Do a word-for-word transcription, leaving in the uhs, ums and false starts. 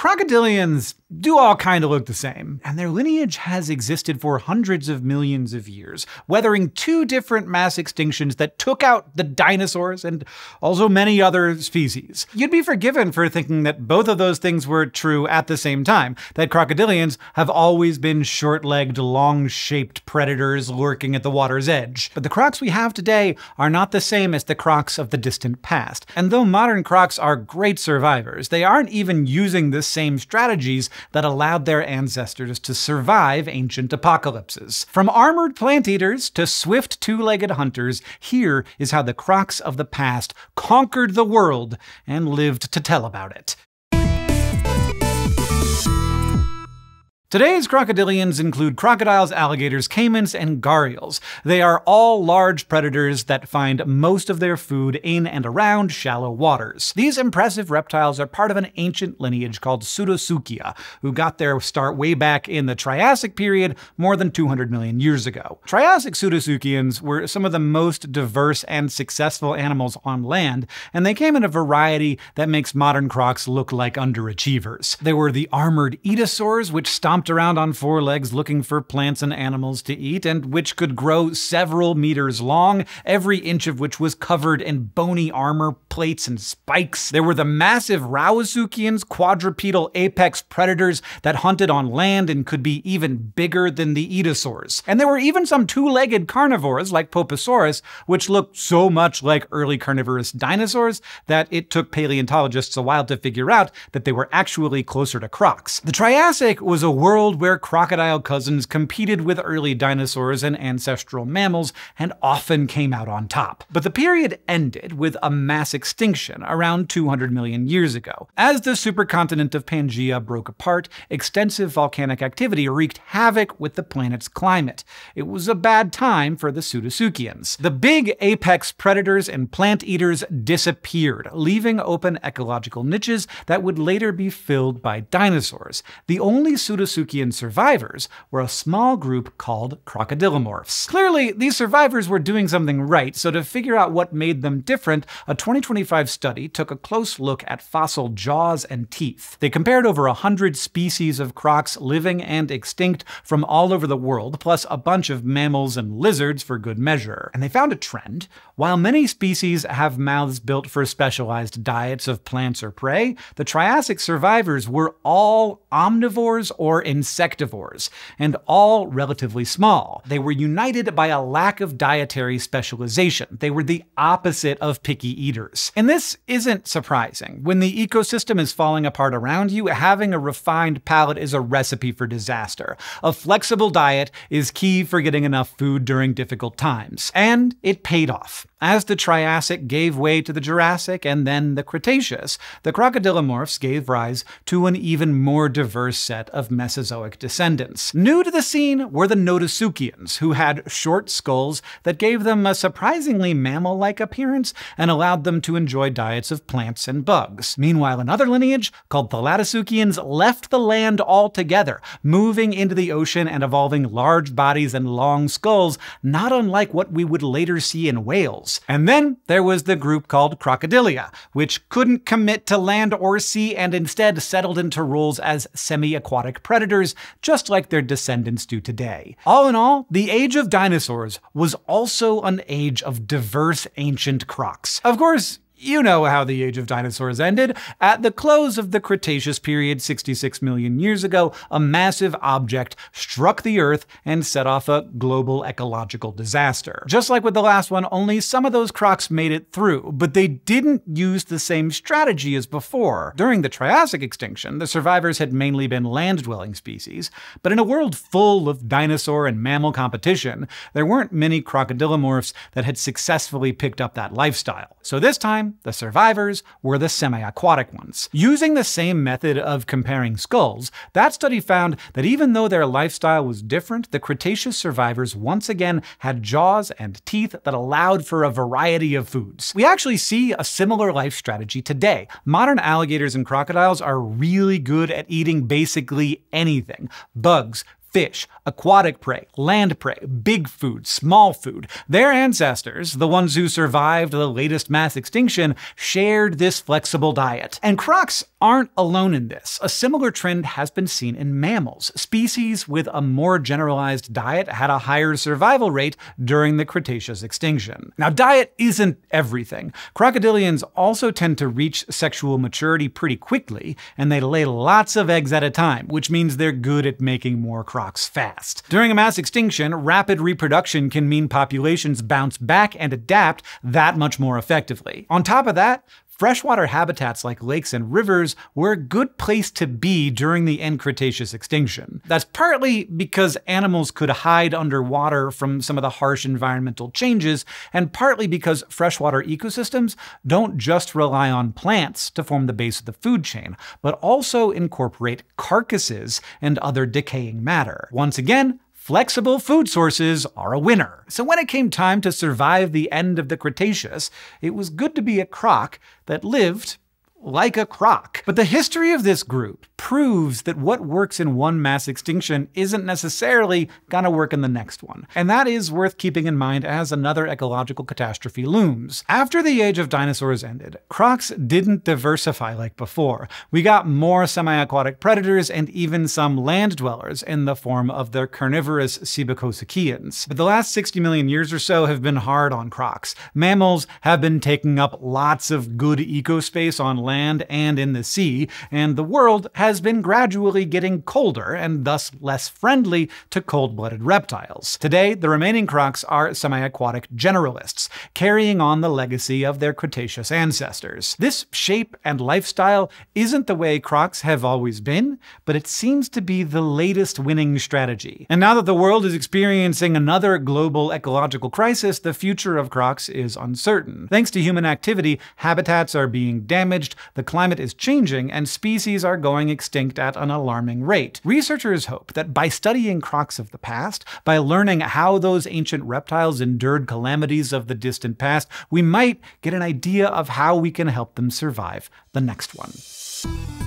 Crocodilians do all kind of look the same, and their lineage has existed for hundreds of millions of years, weathering two different mass extinctions that took out the dinosaurs and also many other species. You'd be forgiven for thinking that both of those things were true at the same time, that crocodilians have always been short-legged, long-shaped predators lurking at the water's edge. But the crocs we have today are not the same as the crocs of the distant past, and though modern crocs are great survivors, they aren't even using this same strategies that allowed their ancestors to survive ancient apocalypses. From armored plant eaters to swift two-legged hunters, here is how the crocs of the past conquered the world and lived to tell about it. Today's crocodilians include crocodiles, alligators, caimans, and gharials. They are all large predators that find most of their food in and around shallow waters. These impressive reptiles are part of an ancient lineage called Pseudosuchia, who got their start way back in the Triassic period more than two hundred million years ago. Triassic Pseudosuchians were some of the most diverse and successful animals on land, and they came in a variety that makes modern crocs look like underachievers. They were the armored Aetosaurs, which stomped around on four legs looking for plants and animals to eat, and which could grow several meters long, every inch of which was covered in bony armor, plates, and spikes. There were the massive Rauisuchians, quadrupedal apex predators that hunted on land and could be even bigger than the Aetosaurs. And there were even some two-legged carnivores like Poposaurus, which looked so much like early carnivorous dinosaurs that it took paleontologists a while to figure out that they were actually closer to crocs. The Triassic was a world where crocodile cousins competed with early dinosaurs and ancestral mammals and often came out on top. But the period ended with a mass extinction around two hundred million years ago. As the supercontinent of Pangaea broke apart, extensive volcanic activity wreaked havoc with the planet's climate. It was a bad time for the Pseudosuchians. The big apex predators and plant eaters disappeared, leaving open ecological niches that would later be filled by dinosaurs. The only Pseudosuchians Pseudosuchian survivors were a small group called Crocodilomorphs. Clearly, these survivors were doing something right, so to figure out what made them different, a twenty twenty-five study took a close look at fossil jaws and teeth. They compared over one hundred species of crocs, living and extinct, from all over the world, plus a bunch of mammals and lizards for good measure. And they found a trend. While many species have mouths built for specialized diets of plants or prey, the Triassic survivors were all omnivores or or insectivores, and all relatively small. They were united by a lack of dietary specialization. They were the opposite of picky eaters. And this isn't surprising. When the ecosystem is falling apart around you, having a refined palate is a recipe for disaster. A flexible diet is key for getting enough food during difficult times. And it paid off. As the Triassic gave way to the Jurassic and then the Cretaceous, the crocodilomorphs gave rise to an even more diverse set of Mesozoic descendants. New to the scene were the Notosuchians, who had short skulls that gave them a surprisingly mammal-like appearance and allowed them to enjoy diets of plants and bugs. Meanwhile, another lineage, called Thalattosuchians, left the land altogether, moving into the ocean and evolving large bodies and long skulls, not unlike what we would later see in whales. And then there was the group called Crocodilia, which couldn't commit to land or sea and instead settled into roles as semi-aquatic predators, just like their descendants do today. All in all, the age of dinosaurs was also an age of diverse ancient crocs. Of course, you know how the age of dinosaurs ended. At the close of the Cretaceous period sixty-six million years ago, a massive object struck the Earth and set off a global ecological disaster. Just like with the last one, only some of those crocs made it through, but they didn't use the same strategy as before. During the Triassic extinction, the survivors had mainly been land-dwelling species, but in a world full of dinosaur and mammal competition, there weren't many crocodilomorphs that had successfully picked up that lifestyle. So this time, the survivors were the semi-aquatic ones. Using the same method of comparing skulls, that study found that even though their lifestyle was different, the Cretaceous survivors once again had jaws and teeth that allowed for a variety of foods. We actually see a similar life strategy today. Modern alligators and crocodiles are really good at eating basically anything: bugs, fish, aquatic prey, land prey, big food, small food. Their ancestors, the ones who survived the latest mass extinction, shared this flexible diet. And crocs aren't alone in this. A similar trend has been seen in mammals. Species with a more generalized diet had a higher survival rate during the Cretaceous extinction. Now, diet isn't everything. Crocodilians also tend to reach sexual maturity pretty quickly, and they lay lots of eggs at a time, which means they're good at making more crocs fast. During a mass extinction, rapid reproduction can mean populations bounce back and adapt that much more effectively. On top of that, freshwater habitats like lakes and rivers were a good place to be during the end Cretaceous extinction. That's partly because animals could hide underwater from some of the harsh environmental changes, and partly because freshwater ecosystems don't just rely on plants to form the base of the food chain, but also incorporate carcasses and other decaying matter. Once again, flexible food sources are a winner. So when it came time to survive the end of the Cretaceous, it was good to be a croc that lived like a croc. But the history of this group proves that what works in one mass extinction isn't necessarily gonna work in the next one. And that is worth keeping in mind as another ecological catastrophe looms. After the age of dinosaurs ended, crocs didn't diversify like before. We got more semi-aquatic predators and even some land dwellers in the form of their carnivorous Cibacosuchians. But the last sixty million years or so have been hard on crocs. Mammals have been taking up lots of good eco space on land land and in the sea, and the world has been gradually getting colder and thus less friendly to cold-blooded reptiles. Today, the remaining crocs are semi-aquatic generalists, carrying on the legacy of their Cretaceous ancestors. This shape and lifestyle isn't the way crocs have always been, but it seems to be the latest winning strategy. And now that the world is experiencing another global ecological crisis, the future of crocs is uncertain. Thanks to human activity, habitats are being damaged, the climate is changing, and species are going extinct at an alarming rate. Researchers hope that by studying crocs of the past, by learning how those ancient reptiles endured calamities of the distant past, we might get an idea of how we can help them survive the next one.